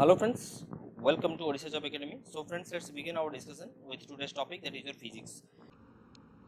Hello friends, welcome to Odisha Job Academy. So friends, let's begin our discussion with today's topic, that is your physics.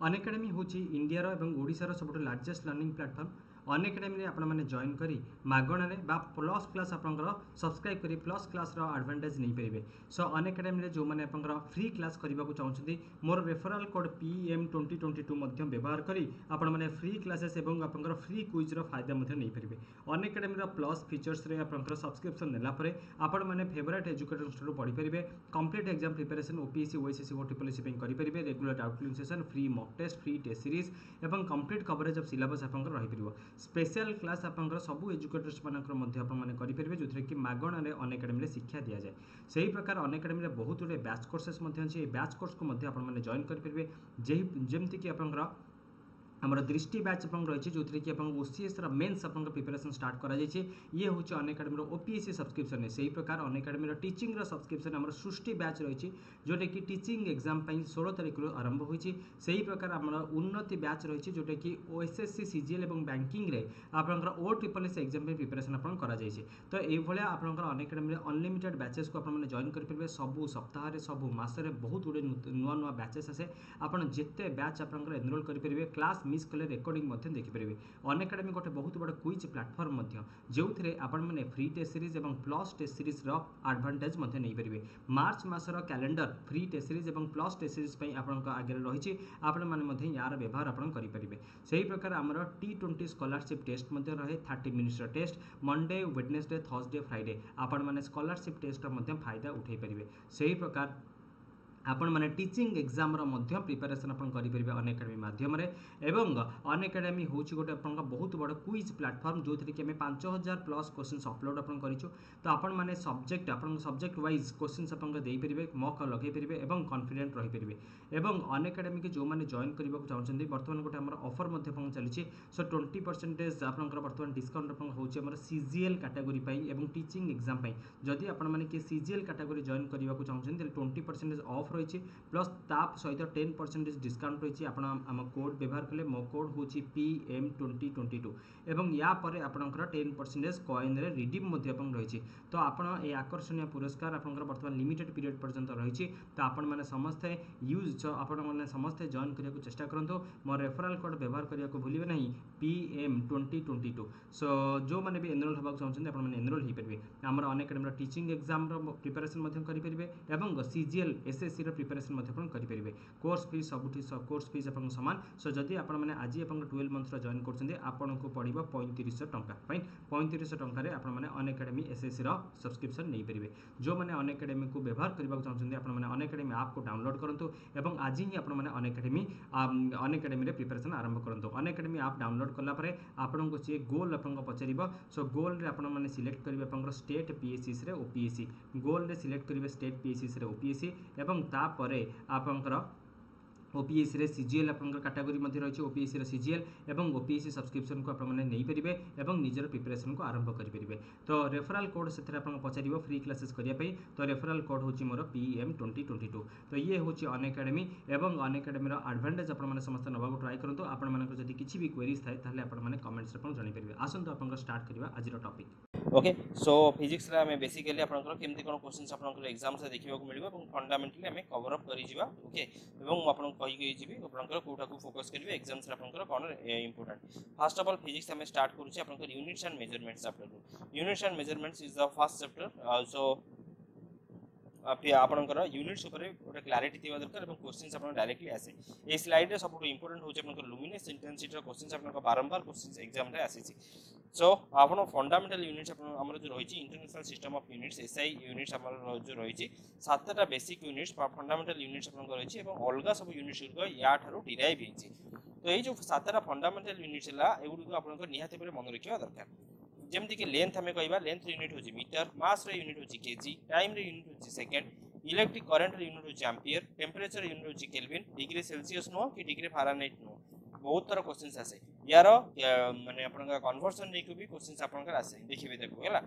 Unacademy होची India रो एवं ओडिसा रो सबटो largest learning platform Unacademy रे आपन माने join करी मागणा रे बा प्लस क्लास आपन रो सब्सक्राइब करी प्लस क्लास रो एडवांटेज नै परिबे. सो Unacademy रे जो माने आपन रो फ्री क्लास करिबा को चाहछथि मोर रेफरल कोड PM2022 मध्यम व्यवहार करी आपन माने फ्री क्लासेस एवं आपन रो फ्री क्विज रो फायदा मथे नै परिबे. Unacademy रो प्लस फीचर्स रे आपन रो सब्सक्रिप्शन नेला परे आपन माने फेवरेट एजुकेशन स्टोर पढि परिबे, complete exam preparation OPSC OSSC और ट्रिपल एससी पे करि परिबे, regular doubt clearing session, free mock test, free test series एवं कंप्लीट कवरेज ऑफ सिलेबस आपन रही परबो. स्पेशल क्लास आपन सब एजुकेटर्स मानकर मध्य आपन माने करि परबे जोथरे कि मागण रे Unacademy रे शिक्षा दिया जाय. सही प्रकार Unacademy रे बहुत रे बैच कोर्सेस मध्य अछि, ए बैच कोर्स को मध्य आपन माने जॉइन करि परबे जेमति कि आपन हमर दृष्टि बैच अपन रही है जो थी कि आपको ओसीएस मेन्स अपन प्रिपरेशन स्टार्ट करा जाए. ये हूँ Unacademy रो ओपीएससी सब्सक्रिप्शन है. सही प्रकार Unacademy रो टीचिंग रो सब्सक्रिप्शन हमर सृष्टि बैच रही जोटा कि टीचिंग एग्जाम पर 16 तारीख रो आरंभ होई. सही प्रकार हमर उन्नति बैच रही जोटा कि ओएसएससी सीजीएल और बैंकिंग रे आपन ओ ट्रिपल एस एग्जाम प्रिपरेशन अपन करा जाए. तो ये आपन Unacademy अनलिमिटेड बैचेस को आपन जॉइन कर परबे. सब सप्ताह सब मासरे बहुत गुड़े नुआ नुआ बैचेस आसे, आपन जिते बैच आपन एनरोल कर परबे, क्लास मिस कले रेकॉर्डिंग मथे देखि परबे. Unacademy गोटे बहुत बड़ा क्विज प्लेटफॉर्म मध्य जो थरे आपन माने फ्री टेस्ट सीरीज एवं प्लस टेस्ट सीरीज रो एडवांटेज मथे नै परबे. मार्च मासर कैलेंडर फ्री टेस्ट सीरीज एवं प्लस टेस्ट सीरीज पई आपन का आगे रही छि, आपन माने मथे यार व्यवहार आपन करि परबे. सही प्रकार हमरो T20 स्कॉलरशिप टेस्ट मध्य रहे, 30 मिनिट्स रो test Monday, Wednesday, Thursday, Friday आपन माने स्कॉलरशिप टेस्ट रो मध्य फायदा उठाई परबे. सही प्रकार आपण माने टीचिंग एग्जाम रो मध्य प्रिपरेशन आपण करि परबे Unacademy माध्यम रे. एवं Unacademy होउची गोटे आपण का बहुत बड़ क्विज प्लेटफॉर्म जो थरे कि हमें 5000 प्लस क्वेश्चंस अपलोड आपण करिचो. तो आपण माने सब्जेक्ट आपण सब्जेक्ट वाइज क्वेश्चंस आपण देई परबे, मॉक लगे परबे एवं कॉन्फिडेंट रहि परबे. एवं Unacademy के जो माने जॉइन करिबा को चाहछन्ती वर्तमान गोटे हमर ऑफर मध्य पण चली छि. सो 20% आपण कर वर्तमान डिस्काउंट आपण होउची हमर सीजीएल कैटेगरी पई एवं टीचिंग एग्जाम पई. जदि आपण माने के सीजीएल कैटेगरी जॉइन करिबा को चाहछन्ती 20% ऑफ रही प्लस ताप सहित 10% डिस्काउंट रही. आम कोड व्यवहार कले, मो कोड हूँ PM2022 एवं या पर आपंकर 10% कॉइन रे रिडीम रही. तो आपन ए आकर्षणीय पुरस्कार आपंकर वर्तमान लिमिटेड पीरियड पर्यंत रही. तो आपण माने समस्ते यूज आपण माने समस्ते जॉइन करिया को चेष्टा करंतो. मोर रेफरल कोड व्यवहार करिया को भूलिबे नहीं, PM2022. सो जो माने भी एनरोल होबाक चाहछन आपण माने एनरोल हि परबे. हमर Unacademy रो टीचिंग एग्जाम रो प्रिपरेशन मध्यम करि परबे एवं सीजीएल एसएससी प्रिपरेशन मध्यम करि परिबे. कोर्स फी सबुठी कोर्स फीस आपन समान. सो जदि आपन माने आज आपन 12 मंथ रो जॉइन करछन्दे आपन को पड़िबो 3500 टंका. फाइन 3500 टंका रे आपन माने Unacademy एसएससी रो सब्सक्रिप्शन नै परिबे. जो माने Unacademy को व्यवहार करबा को चाहछन्दे आपन माने Unacademy ऐप को डाउनलोड करंतु एवं आज ही आपन माने Unacademy रे प्रिपरेशन आरंभ करंतु. Unacademy ऐप डाउनलोड करला परे आपन को से गोल आपन को पचरिबो. सो गोल रे आपन माने सिलेक्ट करिवे आपन स्टेट पीएससी रे ओपीएससी. गोल रे सिलेक्ट करिवे स्टेट पीएससी रे ओपीएससी एवं तापरे आपंकर ओपीएससी रे सीजीएल आपंकर कैटेगरी मध्ये रही है. ओपीएससी रे सीजीएल एवं ओपीएससी सब्सक्रिप्शन को आपन माने नै परिबे एवं निजर प्रिपरेशन को आरंभ करि परिबे. तो रेफरल कोड सेथरे आपन पचारिबो फ्री क्लासेस करिया पई. तो रेफरल कोड होची मोर PM2022. तो ये होची Unacademy एवं Unacademy रो एडवांटेज आपन माने समस्त नबा को ट्राई करंतु. आपन मानकर जदि किछि भी क्वेरीज थाय ताले आपन माने कमेंट्स रे पण जणि परिबे. आसंतु आपन स्टार्ट करिवा आज रो टॉपिक. ओके, सो फिजिक्स रे हमें बेसिकली आपन केमति कोन क्वेश्चंस आपन एग्जाम से देखिबा को मिलिबो एवं फंडामेंटली हमें कवर अप करि जीवा. ओके, एवं आपन कही जी आपंकर कोटा को फोकस करेंगे एग्जाम से आपंकर कौन important. First of all physics हमें स्टार्ट करूँ आपंकर units and measurements chapter. Units and measurements is the first chapter. So आपंकर यूनिट्स उपर गोटे क्लारिटी थी दरकार और क्वेश्चन आप डायरेक्टली आसे. ये स्लाइड सब इंपोर्टेंट होचे आपंकर लुमिनस इंटेंसिटी क्वेश्चन आपंकर बारंबार क्वेश्चन एग्जाम रे आसी. सो आप फंडामेंटल यूनिट्स आमर जो रही international system of units SI units जो रही 7टा बेसिक यूनिट्स फंडामेंटल यूनिट्स रही है और अलग सब यूनिट्स गुड़क या डिराइव होती. तो ये जो 7टा फंडामेंटल यूनिट्स एगुड़क आपको निहाती भाव मन रखा दरकार. जमती कि लेंथ हमें कहवा, लेंथ यूनिट होची मीटर, मास रे यूनिट होची केजी, टाइम रे यूनिट होची सेकंड, इलेक्ट्रिक करंट रे यूनिट होची एम्पियर, टेंपरेचर यूनिट होची केल्विन, डिग्री सेल्सियस नो कि डिग्री फारेनहाइट नो. बहुत तरह क्वेश्चन आसे यार माने आपन कन्वर्जन रे को भी क्वेश्चन आपन आसे देखिबे देखो हैला.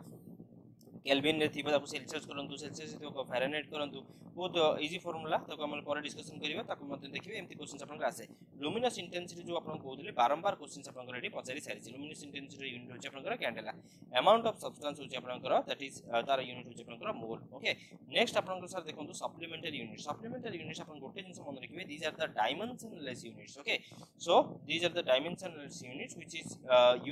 केल्विन रे थिबो ताकु सेल्सियस करंतु सेल्सियस थिबो फारेनहाइट करंतु बहुत इजी फार्मूला ताकु हम पर डिस्कशन करिवो ताकु मते देखिबे एम्ति क्वेश्चन आपन आसे लुमिनस इंटेंसिटी जो आपन कहउले बारंबार क्वेश्चन आपन रेडी पचारि सारिस लुमिनस इंटेंसिटी यूनिट होचे आपन कैंडेला अमाउंट ऑफ सब्सटेंस होचे आपन दैट इज तार यूनिट होचे आपन मोल ओके नेक्स्ट आपन सर देखंतु सप्लीमेंटरी यूनिट आपन गोटे जिंस मन रखिबे these are the dimensionless units okay so these are the dimensionless units which is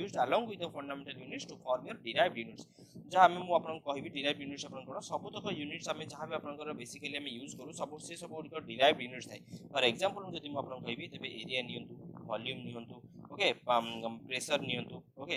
used along with the fundamental units to form your derived units जहां हम आपन कहबी derived units आपन को सब तक यूनिट्स हम जहां भी आपन को बेसिकली हम यूज करू सब से सब derived units थाई फॉर एग्जांपल हम जदी आपन कहबी तबे एरिया नियंतु वॉल्यूम नियंतु ओके प्रेशर नियंतु ओके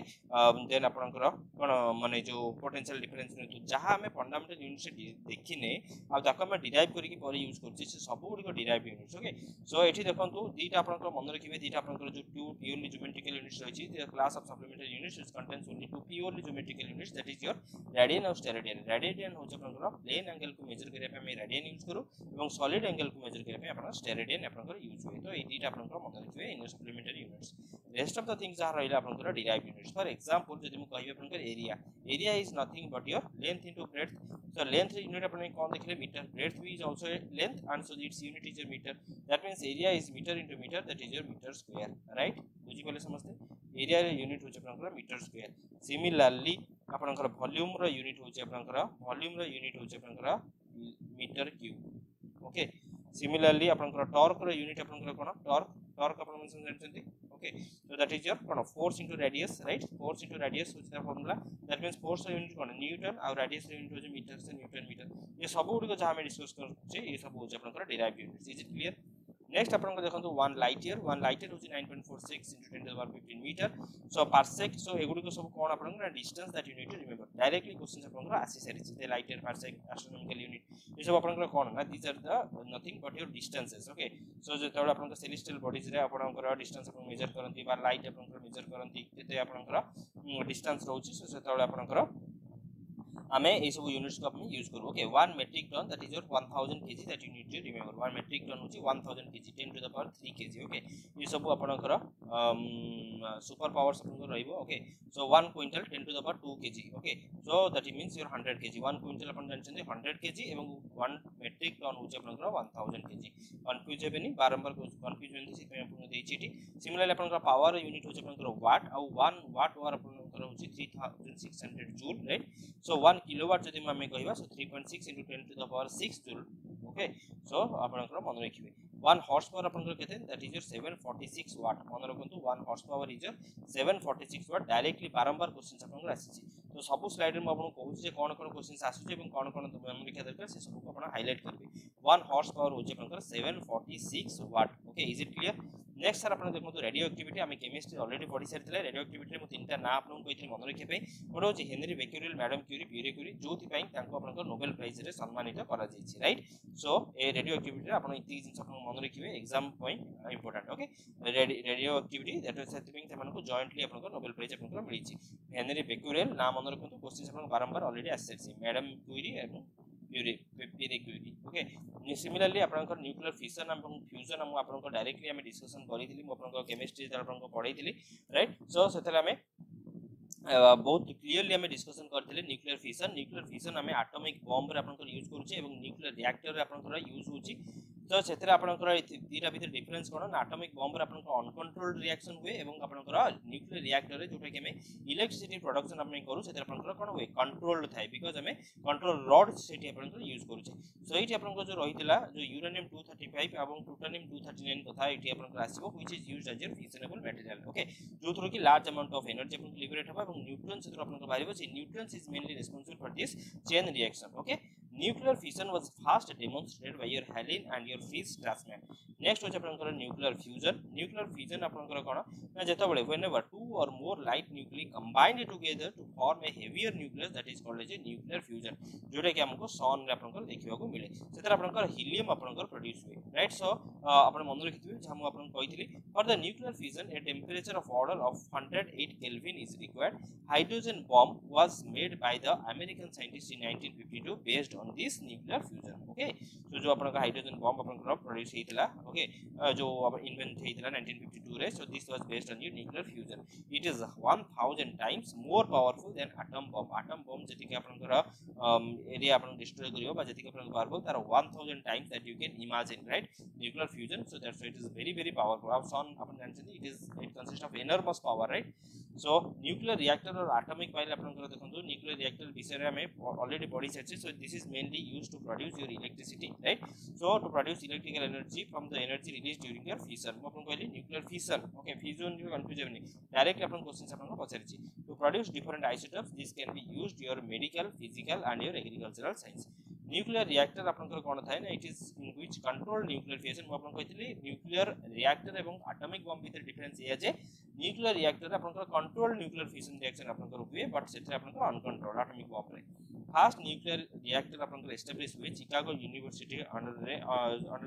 देन आपन को कोन माने जो पोटेंशियल डिफरेंस नियंतु जहां हम फंडामेंटल यूनिट्स देखिने आ ताको हम derive करी कि पर यूज करछि से सब को derived units ओके सो एठी देखंतु दीटा आपन को मन रखिबे दीटा आपन को जो purely geometrical units रहिछि the class of supplementary units which contains only two purely geometrical units that is your radian or steradian radian ho je apnakara plane angle ko measure kare pa me radian use karu ebong solid angle ko measure kare pa apna steradian apnakara use hoye to ei dita apnakara mone rakhbe in supplementary units rest of the things are raila apnakara derived units for example jodi mu kahi apnakara area is nothing but your length into breadth so length unit apne kon dekhile meter breadth is also length and so its unit is your meter that means area is meter into meter that is your meter square right bujhi pale samaste area रे unit होचे आपनकर metre square similarly आपनकर volume रो unit होचे आपनकर metre cube okay similarly आपनकर torque रो unit आपनकर कोन टॉर्क आपन मेंशन जानथि okay so that is your कोन force into radius right force into radius होचे the formula that means force रो यूनिट कोन न्यूटन और रेडियस रो यूनिट होचे मीटर से न्यूटन मीटर ये सब गुडी को हम डिस्कस करछे ये सब होचे आपनकर derived unit is it clear next अपन को देखंतु 1 लाइट ईयर होची 9.46 into 10 to the power 15 metre so parsec so एगुडी को सब कोन अपन को distance that you need to remember directly question अपन को आसी सारिस the light year parsec astronomical unit ये सब अपन को कोन ना these are the nothing but your distances okay so जे तोड अपन को सेलेस्टियल बॉडीज रे अपन को डिस्टेंस अपन मेजर करंती बा लाइट अपन को मेजर करंती केते अपन को डिस्टेंस रहउची सो से तोड अपन को हमें ये सब यूनिट्स को अपन यूज करू okay 1 metric ton that is your 1000 KG that you need to remember 1 metric ton होची 1000 KG 10 to the power 3 KG okay ये सब आपनकर सुपर पावर्स अपन रहइबो okay so 1 quintal 10 to the power 2 KG okay so that means your 100 KG 1 quintal अपन जानछन 100 KG एवं 1 metric ton होची आपनकर 1000 केजी कंफ्यूज हेबेनी बारंबार कंफ्यूज होंदी से अपन देछि एटी सिमिलरली आपनकर पावर यूनिट होची आपनकर वाट और 1 वाट आवर आपनकर होची 3600 जूल राइट सो 1 किलोवाट जदि हमें कहबा so 3.6 into 10 to the power 6 joule okay so आपनकर मन रखिबे 1 हॉर्स पावर आपनकर केते दैट इज योर 746 वाट मन रखंतु 1 horse power is your 746 watt directly बारंबार क्वेश्चन आपनकर आसीछि तो सब स्लाइड रे म आपन कहू जे कोन क्वेश्चन आसीछि एवं कोन मेमोरी के दरकार से सब को आपन हाईलाइट करबे 1 हॉर्स पावर हो जे आपनकर 746 watt okay is it clear next sir आपन देखंतु रेडियो एक्टिविटी हम केमिस्ट्री ऑलरेडी पढि सारथिले रेडियो एक्टिविटी रे म तीनटा ना आपन कहथिले मन रखे पे ओडो जे Henri Becquerel madam Curie Pierre Curie जोथि पई तांको आपन नोबेल प्राइज रे सम्मानित करा जाईछि राइट सो ए रेडियो एक्टिविटी रे आपन इति जिंस आपन मन रखिबे exam point important okay radioactivity that is set पई तमन को जॉइंटली आपन नोबेल प्राइज आपन मिलिछि हेनरी बेक्यूरियल नाम मन रखंतु क्वेश्चन आपन बारंबार ऑलरेडी आसेछि मैडम क्यूरी एवं पियरे क्यूरी ओके सिमिलरली आपनकर न्यूक्लियर फिशन एवं फ्यूजन हम आपनकर डायरेक्टली हम डिस्कशन करिथिलि म आपनकर केमिस्ट्री द्वारा आपनकर पढाइथिलि राइट सो सेथरा हम बहुत क्लियरली हम डिस्कशन करथिले न्यूक्लियर फिशन हम एटॉमिक बॉम्ब रे आपनकर यूज करूची एवं न्यूक्लियर रिएक्टर रे आपनकर यूज होची तो क्षेत्र आपनकर दीटा भीतर डिफरेंस कोन एटॉमिक बॉम्ब रे आपनकर अनकंट्रोल्ड रिएक्शन हुए एवं आपनकर न्यूक्लियर रिएक्टर रे जोटा कि हम इलेक्ट्रिसिटी प्रोडक्शन हम करू क्षेत्र आपनकर कोन हुए कंट्रोल्ड थाई बिकॉज़ हम कंट्रोल रॉड सेठी आपनकर यूज करू छे सो एठी आपनकर जो रहितला जो यूरेनियम 235 एवं प्लूटोनियम 239 कथा एठी आपनकर आसीबो which is used as a fissionable material okay जो थ्रू कि लार्ज अमाउंट ऑफ एनर्जी आपन लिबरेट होबा एवं न्यूट्रॉन्स क्षेत्र आपनकर बारिबो से neutrons is mainly responsible for this chain reaction okay nuclear fission was first demonstrated by your Halley and your Fritz Strassmann next hoche apanakara nuclear fusion apanakara kono na jeta bole whenever two or more light nuclei combined together to form a heavier nucleus that is called as a nuclear fusion jore ki amko sun re apanakara dekhiba ko mile setara apanakara helium apanakara produce hue right so apan mon rakhithibe jamu apan kahithili for the nuclear fusion a temperature of order of 108 kelvin is required hydrogen bomb was made by the American scientist in 1952 based on from this nuclear fusion. Okay, so jo apan ka hydrogen bomb apan ka produce heitla, okay, jo apan invent heitla 1952 re, so this was based on nuclear fusion. It is 1000 times more powerful than atom bomb. Atom bomb jeti ke apan ka area apan destroy kariyo ba jeti ke apan parbo tar 1000 times that you can imagine, right, nuclear fusion. So that's why it is very very powerful. Apan janchini it consists of enormous power, right. So nuclear reactor or atomic pile apan ka dekhantu nuclear reactor bisare ame already body said. So this is mainly used to produce your electricity, right. So to produce electrical energy from the energy released during your fission, nuclear fission, okay, fission you confuse any directly upon questions apan pacharichi. To produce different isotopes, this can be used your medical, physical and your agricultural science. Nuclear reactor apan kor kon thai na, it is in which control nuclear fission. Apan koithili nuclear reactor ebong atomic bomb bithre difference e aje. Nuclear reactor apan kor control nuclear fission reaction apan kor hue, but setre apan kor uncontrolled atomic bomb re. First nuclear reactor apan kor established with Chicago University under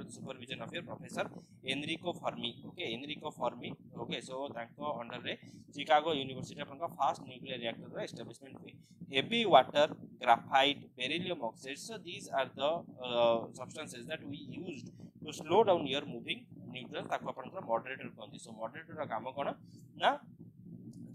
the supervision of your professor Enrico Fermi, okay, Enrico Fermi, okay. So tanko under re Chicago University apan kor first nuclear reactor ra establishment hue. Heavy water, graphite, beryllium oxide, so these are the substances that we used to slow down your moving nucleus. ताको अपन को moderator कहते हैं. So moderator का काम कौन ना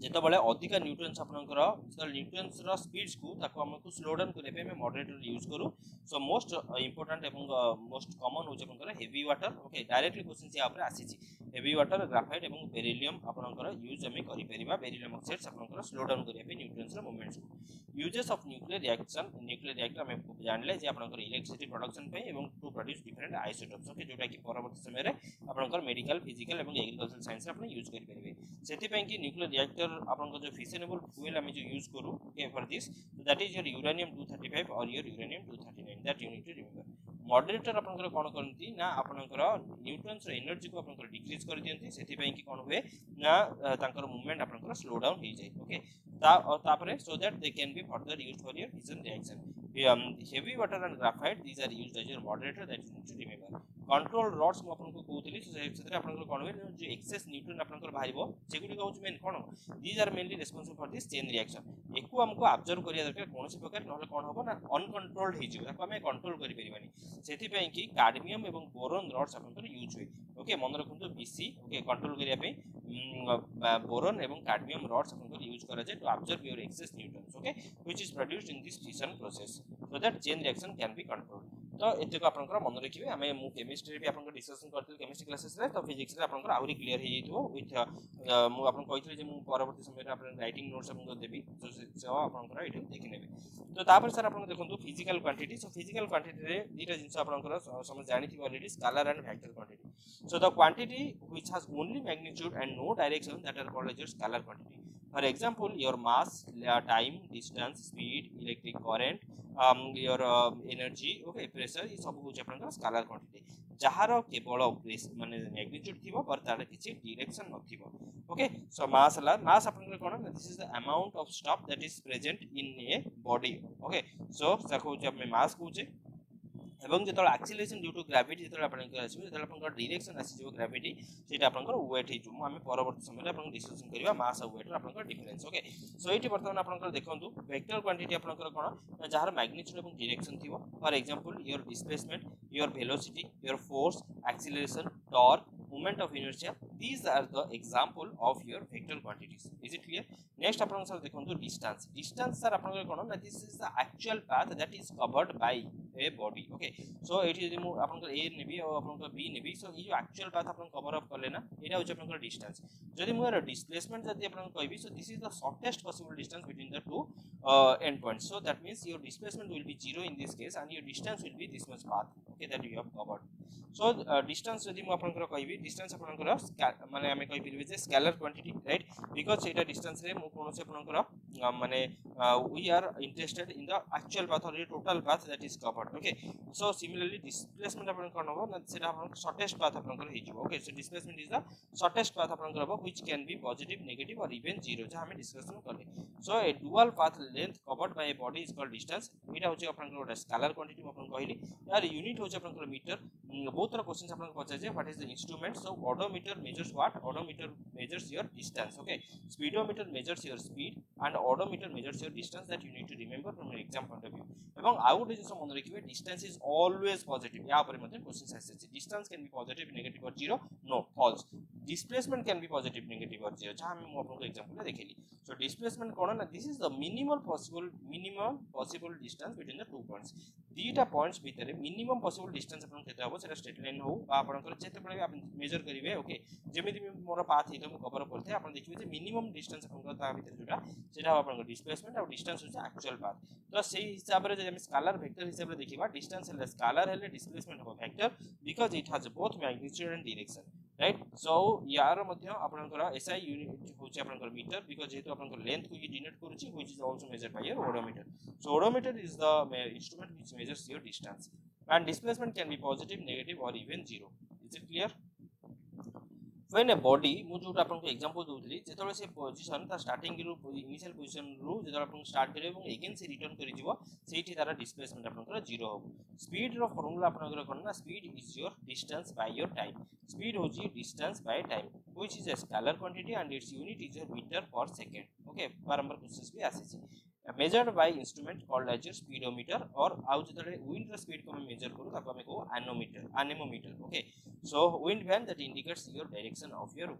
जेता बड़े अधिक न्यूटन्स अपन को रहा तो न्यूटन्स रा स्पीड्स को ताको हम को slow down करने पे मैं moderator यूज करूँ. So most important एवं most common हो जाए अपन को heavy water, okay, directly question से आप रे आसी ची. Heavy water, graphite एवं beryllium अपन को रहा यूज हमें करी परिवार beryllium oxide अपन को रहा slow down करने पे न्यूटन्स रा movements को. Uses of nuclear reaction. Nuclear reactor हमें जान ले जी अपन को electricity production पे एवं to produce different isotopes, okay, जोटा कि परवर्ती समय रे अपन को medical, physical एवं agricultural science रे अपन यूज करि परबे. सेति पय कि nuclear reactor अपन को जो fissionable fuel हमें जो यूज करू, okay, for this that is your uranium 235 और your uranium 239, that you need to remember. Moderator अपन को कोन करंती ना अपन को न्यूटन्स रे एनर्जी को अपन को डिक्रीज कर दियंती. सेति पय कि कोन होए ना तांकर मूवमेंट अपन को स्लो डाउन हो जाय, ओके, तापरे so that they can be further used for your fission reaction. Heavy water and graphite, these are used as your moderator, that you need to remember. Control rods को अपन को कहूतली सेतरे अपन को कोन होय जो access neutron अपन को बाहिबो सेगुडी कहू मेन कोन. These are mainly responsible for this chain reaction. एकु हमको ऑब्जर्व करिया दरकार कोनोसी प्रकार नहले कोन होबो ना अनकंट्रोल्ड हे जिवो ताको हम कंट्रोल करि परिबानी. सेति पय कि कार्डमियम एवं बोरोन रोड्स अपन को यूज होय, ओके, मन रखंतु बीसी, ओके, कंट्रोल करिया पे बोरोन एवं कार्डमियम रोड्स अपन को यूज करा जाय to observe your excess neutrons, okay, which is produced in this fission process so that chain reaction can be controlled. तो एते को आपन को मन रखिबे. हमें मु केमिस्ट्री भी आपन को डिस्कशन करथिल केमिस्ट्री क्लासेस रे, तो फिजिक्स रे आपन को आउरी क्लियर हे जइतो विथ मु आपन कहितले जे मु परवर्ती समय रे आपन राइटिंग नोट्स आपन को देबी, तो से आपन को एटा देखि नेबे. तो तापर सर आपन देखंतु physical quantity. So physical quantity रे दीटा जिंस आपन को समझ जानि थि already scalar and vector quantity. So the quantity which has only magnitude and no direction, that are called as your scalar quantity. For example, your mass, time, distance, speed, electric current, your energy, okay, pressure, ये सब कुछ अपन का scalar quantity. जहारो केवल press माने magnitude थिबो पर तार किछि डायरेक्शन न थिबो, ओके. सो मास ला मास अपन के कोन this is the amount of stuff that is present in a body, okay. So सको जब मैं मास कहूजे एवं जेतो एक्सीलरेशन ड्यू टू ग्रेविटी जेतो अपन के आसी जेतो अपन का डायरेक्शन आसी जो ग्रेविटी सेटा अपन को वेट हे जो हम परवर्ती समय रे अपन डिस्कशन करबा मास और वेट अपन का डिफरेंस, ओके. सो एटी वर्तमान अपन को देखंतु वेक्टर क्वांटिटी अपन को कोन जहार मैग्नीट्यूड एवं डायरेक्शन थिबो. For example your displacement, your velocity, your force, acceleration, torque, moment of inertia, these are the example of your vector quantities. Is it clear? Next अपन sir देखंतु distance. Distance sir अपन को कोन this is the actual path that is covered by a body, okay. So एठी जे मु आपन को ए नेबी और आपन को बी नेबी, सो ये जो एक्चुअल पाथ आपन कवर अप करले ना एटा होछ आपन को डिस्टेंस. जदी मु डिस्प्लेसमेंट जदी आपन कहबी, so this is the shortest possible distance between the two end points. So that means your displacement will be 0 in this case and your distance will be this much path, okay, that you have covered. So distance जदी मु आपन को कहबी distance आपन को माने हमें कहि पिलबे जे स्केलर क्वांटिटी, राइट, बिकॉज़ एटा डिस्टेंस रे मु कोनो से आपन को माने we are interested in the actual path और total path that is covered, okay. So similarly displacement अपन करनो हो ना सेटा अपन शॉर्टेस्ट पाथ अपन कर हे जो, okay. So displacement is the shortest path अपन करबो which can be positive, negative और इवन जीरो जो हम डिस्कशन करले. So a dual path length covered by a body is called distance. Eta hoche apan scalar quantity apan kahili. Yar unit hoche apan meter. Both are questions apan pachaje what is the instrument. So odometer measures what? Odometer measures your distance. Okay, speedometer measures your speed and odometer measures your distance, that you need to remember from an exam point of view. Among out is some on distance is always positive. Yeah, questions as distance can be positive, negative or zero. No, false. Displacement can be positive, negative or zero. Example. So displacement corona, this is the minimum possible distance between the 2 points. Theta points with the minimum possible distance upon the straight line ho measure karibe. Okay, path cover the minimum distance displacement or distance is actual path. So say scalar vector is distance and scalar displacement of vector because it has both magnitude and direction. Right, so yar madhya apankara SI unit hoche apankara meter because jetu apankara length ko denote karuchi, which is also measured by your odometer. So odometer is the instrument which measures your distance, and displacement can be positive, negative or even zero. Is it clear? When a body mu jota apankara example doutli jetole se position ta starting ru initial position ru jetole apankara start kare ebong again se return kare jibo seiti tara displacement apankara zero hobo. Speed ro formula apankara konna speed is your distance by your time. Speed hoji distance by time, which is a scalar quantity and its unit is your meter per second. Okay, barambar questions bhi asichi. Measured by instrument called as your speedometer or how the wind speed को measure करूँ तब हमें को anemometer, okay. So wind vane that indicates your direction of your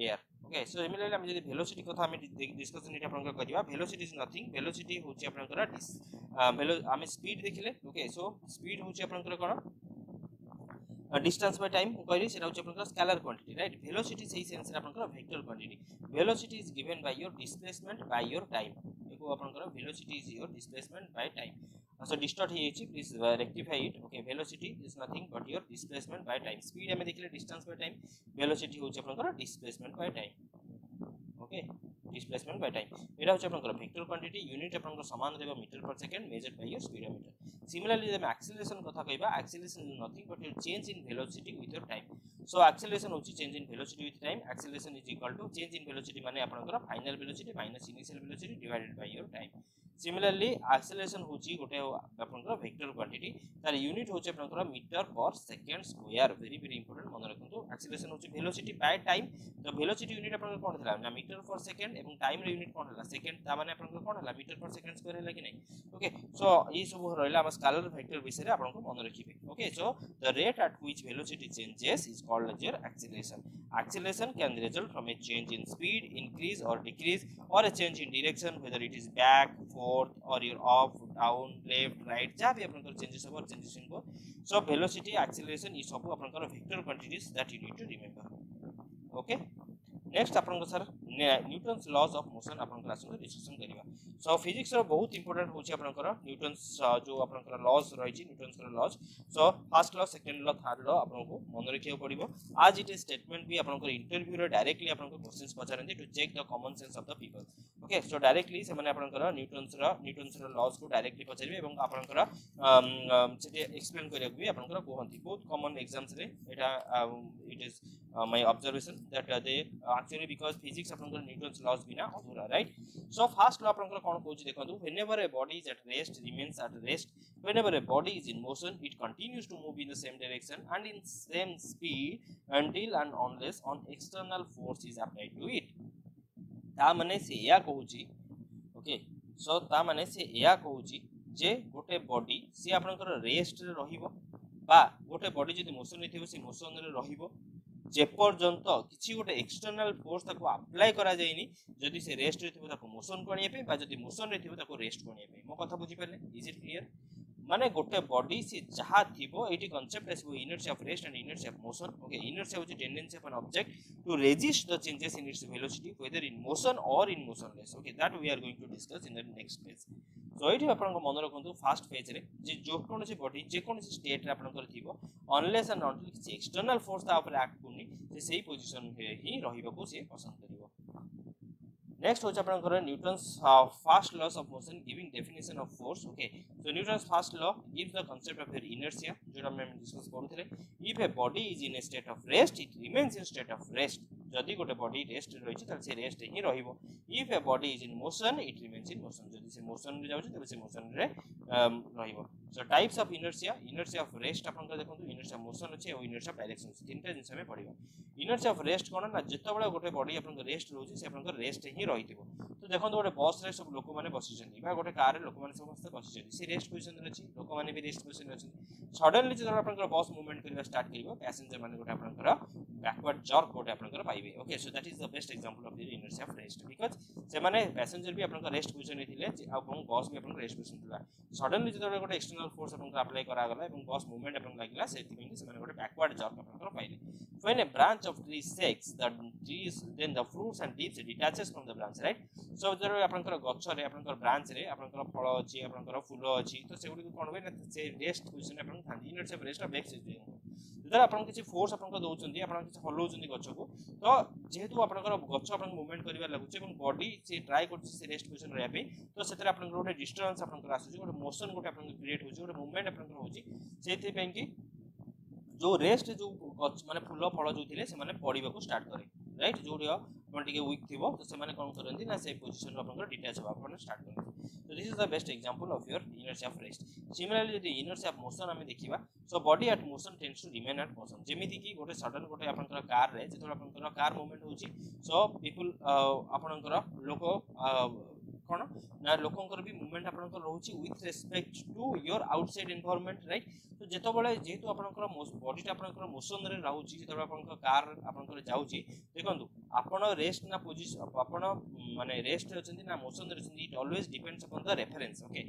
air. Okay, so similarly हम जो velocity को था हमें discussion इटा अपन का करिया. Velocity is nothing. Velocity होची अपन को ना हमें speed देखिले. Okay, so speed होची अपन को ना distance by time query sera hoche apanka scalar quantity, right? Velocity sei sense apanka vector quantity. Velocity is given by your displacement by your time. Eko apanka velocity is your displacement by time. So distort he hoche, please rectify it. Okay, velocity is nothing but your displacement by time. Speed ame dekhile distance by time, velocity hoche apanka displacement by time. Okay, displacement by time. Eta hoche apanka vector quantity, unit apanka saman reba meter per second measured by your speedometer. Similarly, the acceleration kotha kaiba, acceleration is nothing but your change in velocity with your time. So acceleration hochi change in velocity with time. Acceleration is equal to change in velocity mane apanakara final velocity minus initial velocity divided by your time. Similarly, acceleration hochi gote apanakara vector quantity, tar unit hochi apanakara meter per second square. Very very important mane rakhantu. Acceleration hochi velocity by time. The velocity unit apanakara kon thila na meter per second ebong time re unit kon thila second, ta mane apanakara kon thila meter per second square hela ki nai. Okay, so ei sub roila am scalar vector bisare apanakara mane rakhibe. Okay, so the rate at which velocity changes is called as your acceleration. Acceleration can result from a change in speed, increase or decrease, or a change in direction, whether it is back, forth, or your up, down, left, right. Changes over, changes in both. So velocity, acceleration is all vector quantities that you need to remember. Okay. Next apan sir Newton's laws of motion apan class ko discussion kariba. So physics ro bahut important hoche apan kara Newton's jo apan kara laws roichi, Newton's laws. So first law, second law, third law apan ko mone rakhiya padibo. As it is statement bi apan kara interview ro directly apan ko questions pacharante to check the common sense of the people. Okay, so directly se mane apan kara Newton's laws ko directly pacharibe ebong apan kara se explain kariya bi apan kara kohanti. Both common exams re eta it is my observation that they actually because physics upon Newton's laws bina adhura, right? So first law upon kon kochi dekhantu, whenever a body is at rest remains at rest. Whenever a body is in motion, it continues to move in the same direction and in same speed until and unless an external force is applied to it. Ta mane se ya kochi, okay, so ta mane se ya kochi je gote body se upon rest re rahibo ba gote body jodi motion re thibo se motion re rahibo जेपर्यंत किसी गोटे external force ताको apply करा जायनी, जदि से rest रे थिबो ताको motion करनिया पे बा जदि मोशन रे थिबो ताको रेस्ट करनिया पे. मो कथा बुझी पले? Is it clear? माने गोटे बॉडी से जहा थिबो एटी कांसेप्ट आसबो inertia of rest and inertia of motion. Okay, inertia is tendency of an object to resist the changes in its velocity whether in motion or in motionless. Okay, that we are going to discuss in the next page. So एटी आपन मन रखंतु first page रे जे जो कोनो से body जे कोनो से state रे आपन कर थिबो अनलेस एंड नॉट किसी एक्सटर्नल फोर्स ता ऊपर एक्ट करनी जे सही पोजीशन रे ही रहिबा को से पसंद करिवो. Next hoche apan kara Newton's first laws of motion giving definition of force. Okay, so Newton's first law gives the concept of your inertia, jeta me discuss karu thile. If a body is in a state of rest, it remains in state of rest. যদি গোটে body rest রয়েছে তাহলে সে rest হি রহিবো। If a body is in motion it remains in motion, যদি সে motion রে যাচ্ছে তাহলে সে মোশন রে রহিবো। So types of inertia, inertia of rest আপনারা দেখুন, ইনর্সিয়া মোশন আছে এবং ইনর্সিয়া ডাইরেকশন, তিনটা জিনিস আমি পড়িবো। ইনর্সিয়া অফ রেস্ট কোন না, যেতবেলে গোটে বডি আপনাদের রেস্ট রয়েছে সে আপনাদের রেস্ট হি রহিবো। তো দেখুন গোটে বস রে সব লোক মানে বসিছেন বা গোটে কার রে লোক মানে সমস্ত বসিছেন, সে রেস্ট পজিশন রে আছে, লোক মানে বি রেস্ট পজিশন রে আছে। সডনলি যখন আপনাদের বস মুভমেন্ট করিবা স্টার্ট করিবো প্যাসেঞ্জার মানে গোটে আপনাদের backward jerk कोटे अपन कर पाइबे। Okay so that is the best example of the inertia of rest, because जे माने पैसेंजर भी अपन का रेस्ट पोजीशन थिले आ हम बॉस भी अपन रेस्ट पोजीशन थिला, सडनली जदर कोटे एक्सटर्नल फोर्स अपन का अप्लाई करा गला एवं बॉस मूवमेंट अपन लागिला सेति में से माने कोटे बैकवर्ड जर्क अपन कर पाइले। When a branch of tree shakes the trees then the fruits and leaves detaches from the branch, right. सो जदर अपन कर गच्छ रे अपन कर ब्रांच रे अपन कर फल अछि अपन कर फूल अछि तो सेगुडी कोन होय ना से रेस्ट पोजीशन अपन थांदी inertia of rest of x is जदर अपन किसी फोर्स अपन का दोचंदी अपन किसी हलौचंदी गच्छ को तो जेहेतु अपन का गच्छ अपन मूवमेंट करिवा लागुचे एवं बॉडी से ट्राई करछ से रेस्ट पोजीशन रे आबे तो सेतरे अपन गोटे डिस्टर्बेंस अपन का आसुचे, गोटे मोशन गोटे अपन क्रिएट होची, गोटे मूवमेंट अपन का होची, जेते पे कि जो रेस्ट जो माने फुल फल जो थिले से माने पड़ीबा को स्टार्ट करे, राइट। जो अपन टिके वीक थिबो तो से माने कोन करंती ना से पोजीशन अपन का डिटैच होबा अपन स्टार्ट करंती। तो this is the best example of your inertia of rest. Similarly यदि इनर्शिया ऑफ मोशन हम देखिबा so body at motion tends to remain at motion, जेमिति कि गोटे सडन गोटे अपन का कार रे जेतो अपन का कार मूवमेंट होची सो पीपल अपन का लोको कोन ना लोकंकर भी मूवमेंट आपन को रहउची with respect to your outside environment, right. तो जेतो बळे जेतु आपन को बॉडी टा आपन को मोशन रे रहउची जेतो आपन को कार आपन को जाउची देखंतु आपन रेस्ट ना पोजीशन आपन माने रेस्ट रहचंती ना मोशन रहचंती it always depends upon the reference. Okay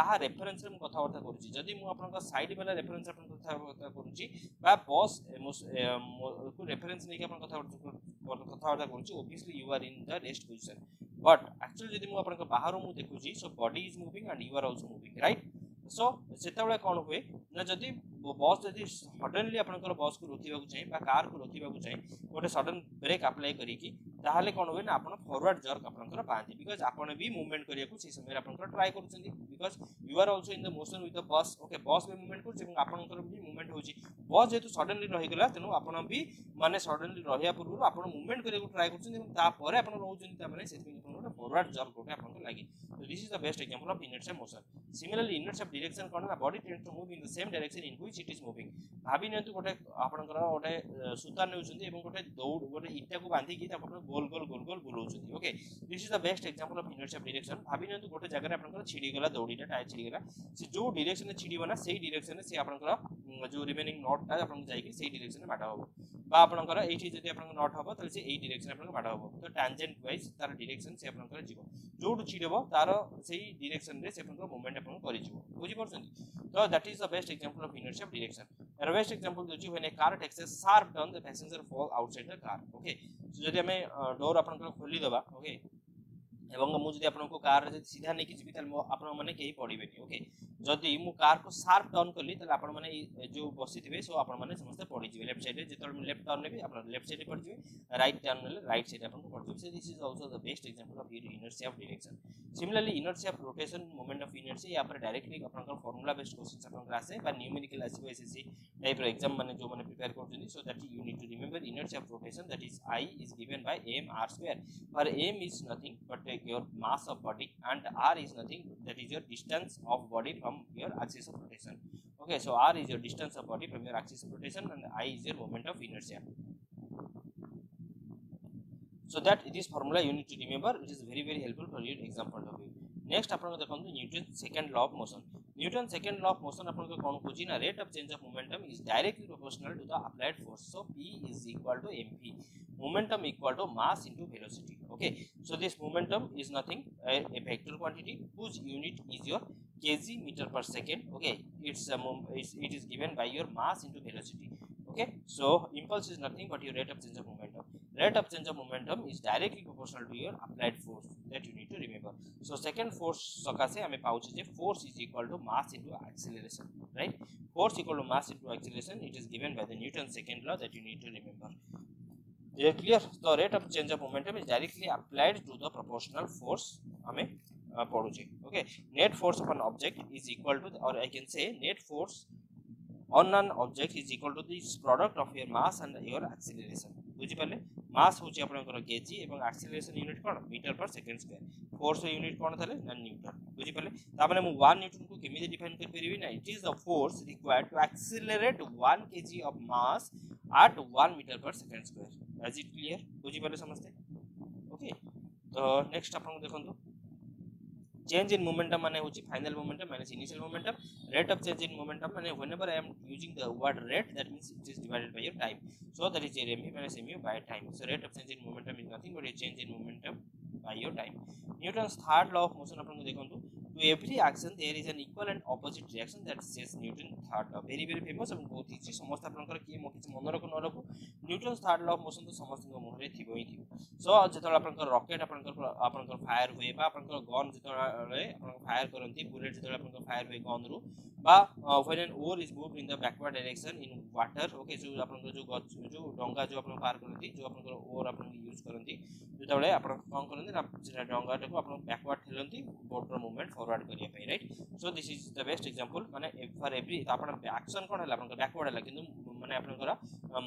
कहा रेफरेंस रे म कथा वार्ता करूची, जदी म आपन को साइड वाला रेफरेंस आपन कथा वार्ता करूची बा बॉस को रेफरेंस नै के आपन कथा वार्ता करूची obviously you are in the rest position, but actually जदी म आपन को बाहर मु देखुची so body is moving and you are also moving, right. So सेतबेला कोन होए ना जदी बॉस जदी सडनली आपन को बॉस को रोथिबा को चाहि बा कार को रोथिबा को चाहि गोटे सडन ब्रेक अप्लाई करी कि ताहाले कोन होए ना आपन फॉरवर्ड जर्क आपन को पांती, बिकॉज़ आपन भी मूवमेंट करिया को से समय आपन को ट्राई करचंदी, because you are also in the motion with the bus. Okay bus भी मूवमेंट करछ एवं आपन को भी मूवमेंट होची, बॉस जेतु सडनली रहि गेला तनु आपन भी माने सडनली रहिया पूर्व आपन मूवमेंट करिया को ट्राई करचंदी एवं ता परे आपन रहउचंदी ता माने सेति को फॉरवर्ड जर्क को आपन को लागी। तो this is the best example of inertia motion. Similarly inertia of direction कोन ना body tends to move in the same direction in which it is moving. भाबी नंतु गोटे आपन को गोटे सूता नेउचंदी एवं गोटे दौड़ गोटे इटा को बांधी कि आपन गोल गोल बुलाउचंदी। Okay this is the best example of inertia of direction. भाबी नंतु गोटे जगह रे आपन को छिडी गला दौड़ीटा टाइ छिडी गला से जो डायरेक्शन रे छिडी बना सेही डायरेक्शन रे से आपन को जो रिमेनिंग नॉट टा आपन जाई कि सेही डायरेक्शन रे माडा होबो बा आपन को एठी जदी आपन नॉट होबो तले से एही डायरेक्शन आपन माडा होबो तो टैंजेंट वाइज तार डायरेक्शन से आपन को जीवो जोड छिडबो तार सेही डायरेक्शन रे से आपन को मूवमेंट आपन करि जीवो बुझी परसंती। तो that is the best example of inertia of direction. A best example दो जो when a car takes a sharp turn the passenger fall outside the car. Okay so जदी हमें डोर आपन को खोली देबा ओके एवं मु जदी आपन को कार रे सीधा नेकी जीबी त आपन माने केही पडिबेनी। ओके जदी मु कार को शार्प टर्न करली त आपन माने जो बसिथिबे सो आपन माने समस्त पडि जीबे लेफ्ट साइड रे जेतोर मु लेफ्ट टर्न नेबी आपन लेफ्ट साइड पडि जीबे राइट टर्न ले राइट साइड आपन को पडि जीबे। This is also the best example of inertia of direction. Similarly inertia of rotation moment of inertia या पर डायरेक्टली आपन का फार्मूला बेस्ड क्वेश्चंस आपन क्लास है पर न्यूमेरिकल आसी एसएससी टाइप रे एग्जाम माने जो माने प्रिपेयर करछनी so that you need to remember inertia of rotation that is i is given by m r square पर m is nothing but your mass of body and r is nothing that is your distance of body from your axis of rotation. Okay so r is your distance of body from your axis of rotation and i is your moment of inertia. So that this formula you need to remember, which is very very helpful for your exam point of view. Next आपण देखन Newton second law of motion. Newton second law of motion आपण को कोन खोजी ना rate of change of momentum is directly proportional to the applied force. So p is equal to mv, momentum equal to mass into velocity. Okay so this momentum is nothing a vector quantity whose unit is your kg meter per second. Okay it is given by your mass into velocity. Okay so impulse is nothing but your rate of change of momentum. Rate of change of momentum is directly proportional to your applied force that you need to remember. So second force sakase ame pauche je force is equal to mass into acceleration, right? Force equal to mass into acceleration, it is given by the Newton's second law that you need to remember. Is it clear? The rate of change of momentum is directly applied to the proportional force ame paduche. Okay net force of an object is equal to or I can say net force on an object is equal to the product of your mass and your acceleration. बुझीपारे mass हूँ आपंकर KG और acceleration unit कौन metre per second square force unit कौन थे ना Newton बुझीपारे तापर मुझे 1 न्यूटन को केमी डिफाइन करी ना it is the force required to accelerate 1 KG of mass at 1 metre per second square is it clear बुझीपारे समस्ते ओके। तो नेक्स्ट आप देखो change in momentum माने होची final momentum minus initial momentum rate of change in momentum माने whenever I am using the word rate that means it is divided by your time so that is mu minus mu by time so rate of change in momentum is nothing but a change in momentum by your time. Newton's third law of motion अपन देखंतु to every action there is an equal and opposite reaction that says Newton third law very very famous and बहुत easy समस्त आपनकर के किसी मन रखु न रखु Newton's third law of motion तो समस्त मुह रे थिबो ही थिबो सो जतल आपनकर रॉकेट आपनकर आपनकर फायर होए बा आपनकर गन जतल रे आपनकर फायर करंती बुलेट जतल आपनकर फायर होए गन रु बा when an oar is moved in the backward direction in water okay जो आपनकर जो डंगा जो आपन पार करंती जो आपनकर ओर आपन यूज करंती जतल आपन कौन करंती ना डंगा को आपन बैकवर्ड ठेलंती बोट रो मूवमेंट फॉरवर्ड करिया पे right so this is the best example माने फॉर एवरी आपन एक्शन कोन हला आपन बैकवर्ड हला किंतु माने आपन करा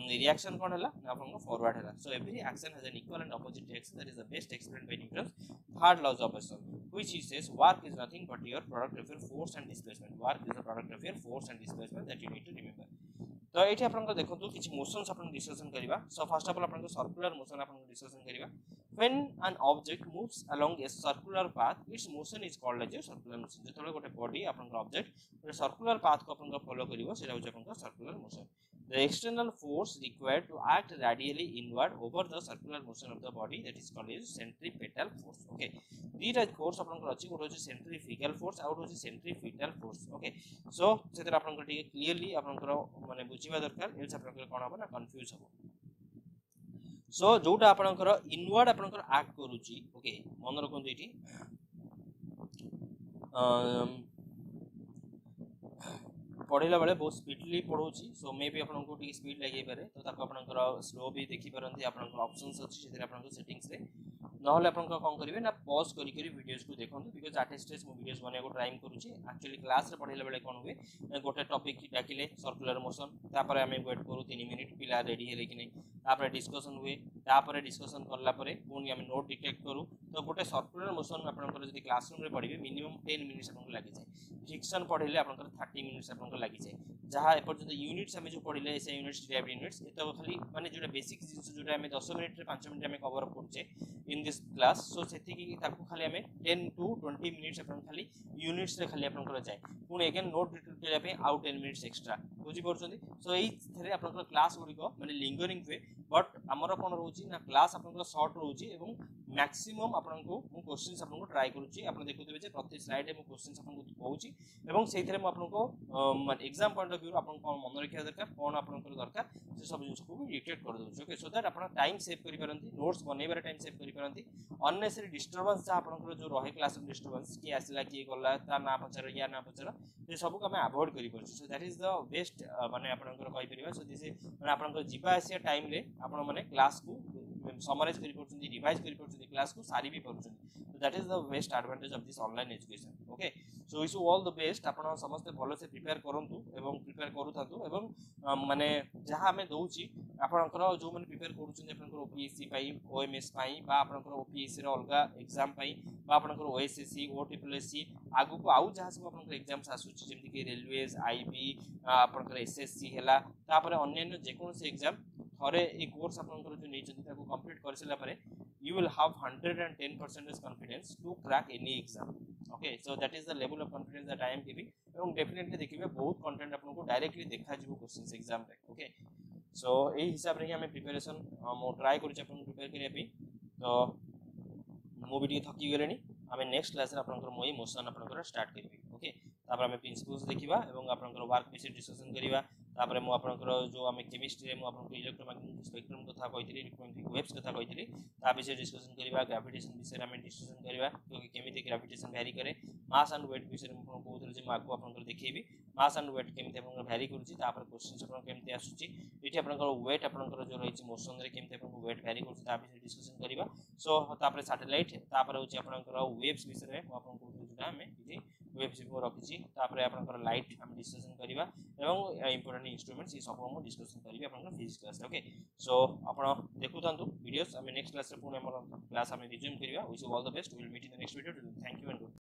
रिएक्शन कोन हला आपन फॉरवर्ड हला so every action has an equal and opposite reaction that is the best explained by Newton's third law of motion which is says work is nothing but your product of your force and displacement work is the product of your force and displacement that you need to remember. तो ये आपको देखो कि motions आपन discussion करिबा so first of all आपन circular motion आपन discussion करिबा when an object moves along a circular path its motion is called as circular motion जतले गोटे बॉडी आपन ऑब्जेक्ट सर्कुलर पाथ को आपन फॉलो करिवो सेटा होय आपन circular motion. The external force required to act radially inward over the circular motion of the body that is called as centripetal force okay. दीटा force आपन अछि गोटे होय सेंट्रीफ्यूगल फोर्स आउट होय सेंट्रीपेटल फोर्स ओके सो सेटा आपन को clearly आपन माने बुझिबा दरकार एल्स आपन कोन होबा ना कंफ्यूज होबो सो जोटा आपनकर इनवर्ड आपनकर एक्ट करूची ओके मन रखंतु एठी पढ़ला बेले बहुत स्पीडली पढ़ौची सो मे भी आपनको टी स्पीड लागै पारे तो ताको आपनकर स्लो भी देखि परंती आपनकर ऑप्शंस अछि सेतिर आपनको सेटिंग्स रे न होले आपनका कोन करिवे ना पॉज करि करि वीडियोस को देखंतु बिकॉज़ एट स्टेज मो वीडियोस बने को ट्राई करूची एक्चुअली क्लास रे पढ़ला बेले कोन होवे गोटे टॉपिक की डाकिले सर्कुलर मोशन तापर आमे वेट करू 3 मिनिट पिला रेडी हेले कि नै तापर डिस्कशन हुए तापर डिस्कशन करला परे कोन आमे नोट डिटेक्ट करू तो गोटे सर्कुलर मोशन आपनकर जदी क्लास रूम रे पढ़िबे मिनिमम 10 मिनिट्स आपनको लागि जाय फ्रिक्शन पढ़िले आपनकर 30 मिनिट्स आपनको लागि जाय जहां एपर जदी यूनिट्स आमे जो पढ़िले से यूनिट्स रिएक्ट यूनिट्स ए तो खाली माने जोटा बेसिक चीज जोटा आमे 10 मिनिट रे 5 मिनिट आमे कवर अप करछे इन दिस क्लास सो सेति कि ताको खाली आमे 10 टू 20 मिनिट्स अपन खाली यूनिट्स रे खाली आपन कर जाय पुणे अगेन नोट डिटेल के पे आउ 10 मिनिट्स एक्स्ट्रा बुझी परछन सो एई थरे आपन कर क्लास गुडी को माने लिंगरिंग वे बट हमर कोन रहउची ना क्लास आपन को शॉर्ट रहउची एवं मैक्सिमम आपन को मु क्वेश्चंस आपन को ट्राई करूची आपन देखुतेबे जे प्रति स्लाइड रे मु क्वेश्चंस आपन को कहउची एवं सेई थरे मु आपन को माने एग्जाम पॉइंट ऑफ व्यू आपन को मन रखिया दरकार कोन आपन को दरकार जे सब जिंस को डिटेक्ट कर दउछ ओके सो दैट आपन टाइम सेव करि परंती नोट्स बनेबार टाइम सेव करि परंती अननेसेसरी डिस्टरबेंस जा आपन जो रहे क्लास में डिस्टरबेंस की आसला की गला ता ना पचर या ना पचर ये सब को हम अवॉइड करि परछु so that is the best माने आपन को कहि परिबा सो दिस माने आपन को जीवा आसिया टाइम रे आपन माने क्लास को समराइज करि परछुनी रिवाइज करि परछुनी क्लास को सारी भी परछुनी so that is the best advantage of this online education okay so wish you all the best आपन समस्त भलो से प्रिपेयर करंतु एवं प्रिपेयर करूथांतु एवं माने जहां हमें दउची आपनकर जो माने प्रिपेयर करूछन आपनकर ओपीएससी पाई ओएमएस पाई बा आपनकर ओपीएससी रे अलगा एग्जाम पाई बा आपनकर ओएसएससी ओटीपीएससी आगु को आउ जहां सब आपनकर एग्जाम्स आसुची जेमि कि रेलवेज आईबी आपनकर एसएससी हेला तापर अन्यन जे कोन से एग्जाम थरे ए कोर्स आपनकर जो नै जति ताको कंप्लीट करसिला परे you will have 110% confidence to crack any exam okay so that is the level of confidence that I am giving and definitely देखिबे बहुत कंटेंट आपन को डायरेक्टली देखा जिवो क्वेश्चंस एग्जाम रे ओके सो ए हिसाब रे हम प्रिपरेशन मो ट्राई करू छ आपन प्रिपेयर करिया पे तो मो भी थकी गेलेनी हम नेक्स्ट क्लास रे आपन को मोई मोशन आपन को स्टार्ट करिबे ओके तापर हम प्रिंसिपल्स देखिबा एवं आपन को वर्क बेसिस डिस्कशन करिबा तापर मो आपनकर जो हमें केमिस्ट्री रे मो आपनकर इलेक्ट्रोमैग्नेटिक स्पेक्ट्रम कथा कहितली इलेक्ट्रोमैग्नेटिक वेव्स कथा कहितली ता विषय डिस्कशन करिवा ग्रेविटेशन विषय रे हम डिस्कशन करिवा क्योंकि केमिति ग्रेविटेशन वेरी करे मास एंड वेट विषय रे मो आपनकर बहुत जे मार्क आपनकर देखिबी मास एंड वेट केमिति आपनकर वेरी करूची तापर क्वेश्चन आपनकर केमिति आसुची एठी आपनकर वेट आपनकर जो रहिची मोशन रे केमिति आपनकर वेट वेरी करूची ता विषय डिस्कशन करिवा सो तापर सैटेलाइट तापर होची आपनकर वेव्स विषय रे मो आपनकर जोटा हम वेब रखी आप लाइट आम डिस्कसन करवा और इंपोर्टेंट इंस्ट्रूमेंट्स ये सब हम डिस्कसन करेंगे आप फिजिक्स क्लास ओके सो आप देखुता वीडियोस नेक्स्ट क्लास पुणी क्लास रिज्यूम करवा wish you all the best will meet in the next video thank you and good